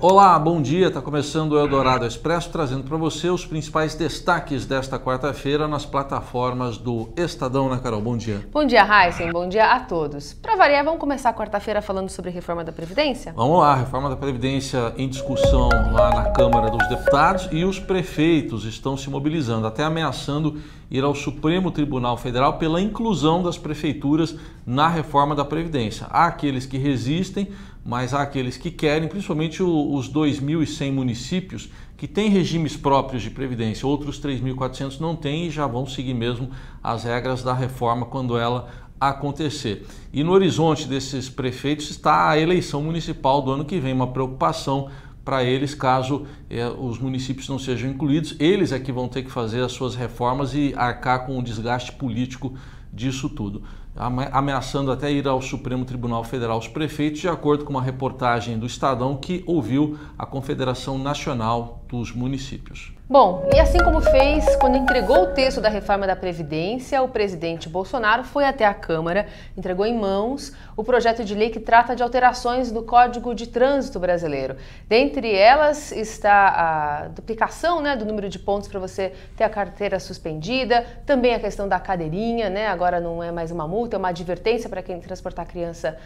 Olá, bom dia. Está começando o Eldorado Expresso, trazendo para você os principais destaques desta quarta-feira nas plataformas do Estadão, né, Carol? Bom dia. Bom dia, Heisen. Bom dia a todos. Para variar, vamos começar a quarta-feira falando sobre a reforma da Previdência? Vamos lá, reforma da Previdência em discussão lá na Câmara dos Deputados e os prefeitos estão se mobilizando, até ameaçando ir ao Supremo Tribunal Federal pela inclusão das prefeituras na reforma da Previdência. Há aqueles que resistem, mas há aqueles que querem, principalmente os 2.100 municípios que têm regimes próprios de Previdência. Outros 3.400 não têm e já vão seguir mesmo as regras da reforma quando ela acontecer. E no horizonte desses prefeitos está a eleição municipal do ano que vem, uma preocupação para eles, caso os municípios não sejam incluídos. Eles é que vão ter que fazer as suas reformas e arcar com o desgaste político disso tudo, ameaçando até ir ao Supremo Tribunal Federal os prefeitos, de acordo com uma reportagem do Estadão que ouviu a Confederação Nacional dos Municípios. Bom, e assim como fez quando entregou o texto da reforma da Previdência, o presidente Bolsonaro foi até a Câmara, entregou em mãos o projeto de lei que trata de alterações do Código de Trânsito Brasileiro. Dentre elas está a duplicação, né, do número de pontos para você ter a carteira suspendida, também a questão da cadeirinha, né, agora não é mais uma multa, é uma advertência para quem transportar criança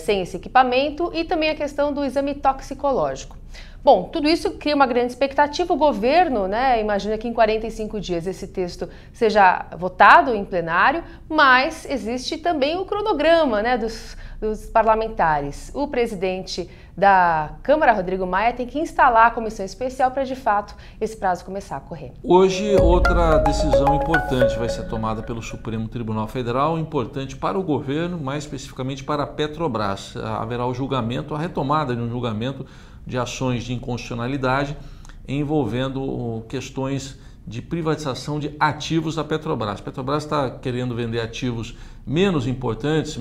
sem esse equipamento, e também a questão do exame toxicológico. Bom, tudo isso cria uma grande expectativa. O governo, né, imagina que em 45 dias esse texto seja votado em plenário, mas existe também o cronograma, né, dos parlamentares. O presidente da Câmara, Rodrigo Maia, tem que instalar a comissão especial para, de fato, esse prazo começar a correr. Hoje, outra decisão importante vai ser tomada pelo Supremo Tribunal Federal, importante para o governo, mais especificamente para a Petrobras. Haverá o julgamento, a retomada de um julgamento de ações de inconstitucionalidade envolvendo questões de privatização de ativos da Petrobras. A Petrobras está querendo vender ativos menos importantes,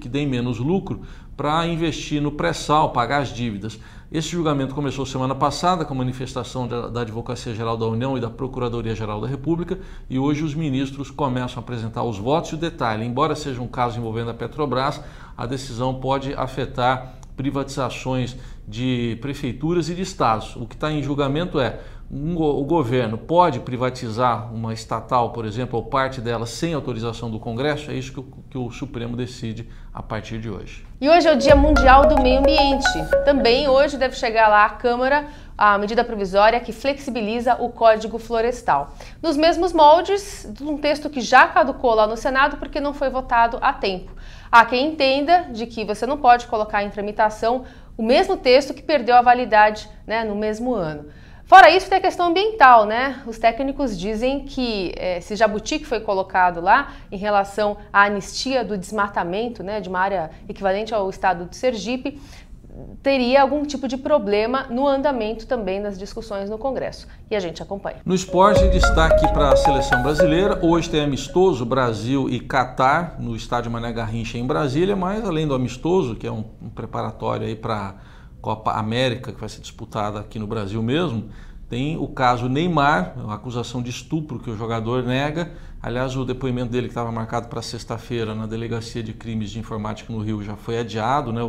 que deem menos lucro, para investir no pré-sal, pagar as dívidas. Esse julgamento começou semana passada com a manifestação da Advocacia-Geral da União e da Procuradoria-Geral da República, e hoje os ministros começam a apresentar os votos. E o detalhe, embora seja um caso envolvendo a Petrobras, a decisão pode afetar privatizações de prefeituras e de estados. O que está em julgamento é: o governo pode privatizar uma estatal, por exemplo, ou parte dela, sem autorização do Congresso? É isso que o Supremo decide a partir de hoje. E hoje é o Dia Mundial do Meio Ambiente. Também hoje deve chegar lá à Câmara a medida provisória que flexibiliza o Código Florestal, nos mesmos moldes de um texto que já caducou lá no Senado porque não foi votado a tempo. Há quem entenda de que você não pode colocar em tramitação o mesmo texto que perdeu a validade, né, no mesmo ano. Fora isso, tem a questão ambiental, né? Os técnicos dizem que esse jabuti que foi colocado lá em relação à anistia do desmatamento, né, de uma área equivalente ao estado de Sergipe, teria algum tipo de problema no andamento também nas discussões no Congresso. E a gente acompanha. No esporte, destaque para a Seleção Brasileira. Hoje tem amistoso Brasil e Catar no estádio Mané Garrincha em Brasília, mas além do amistoso, que é um preparatório aí para a Copa América, que vai ser disputada aqui no Brasil mesmo, tem o caso Neymar, uma acusação de estupro que o jogador nega. Aliás, o depoimento dele, que estava marcado para sexta-feira na Delegacia de Crimes de Informática no Rio, já foi adiado, né?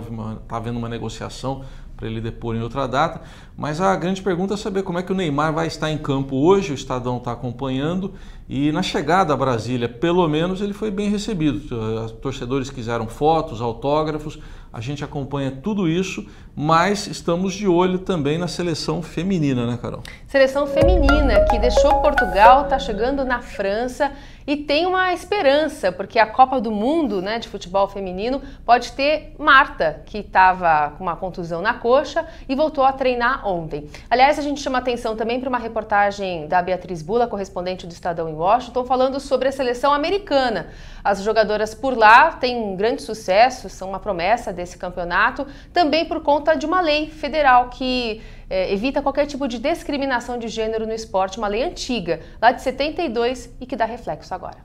Está havendo uma negociação para ele depor em outra data. Mas a grande pergunta é saber como é que o Neymar vai estar em campo hoje. O Estadão está acompanhando, e na chegada a Brasília, pelo menos, ele foi bem recebido. Os torcedores quiseram fotos, autógrafos. A gente acompanha tudo isso, mas estamos de olho também na seleção feminina, né, Carol? Seleção feminina que deixou Portugal, está chegando na França e tem uma esperança, porque a Copa do Mundo, né, de futebol feminino pode ter Marta, que estava com uma contusão na coxa e voltou a treinar ontem. Aliás, a gente chama atenção também para uma reportagem da Beatriz Bula, correspondente do Estadão em Washington, falando sobre a seleção americana. As jogadoras por lá têm um grande sucesso, são uma promessa desse campeonato, também por conta de uma lei federal que evita qualquer tipo de discriminação de gênero no esporte, uma lei antiga, lá de 72, e que dá reflexo agora.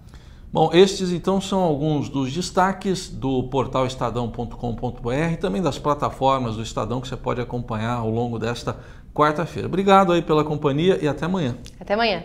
Bom, estes então são alguns dos destaques do portal Estadão.com.br, também das plataformas do Estadão, que você pode acompanhar ao longo desta quarta-feira. Obrigado aí pela companhia e até amanhã. Até amanhã.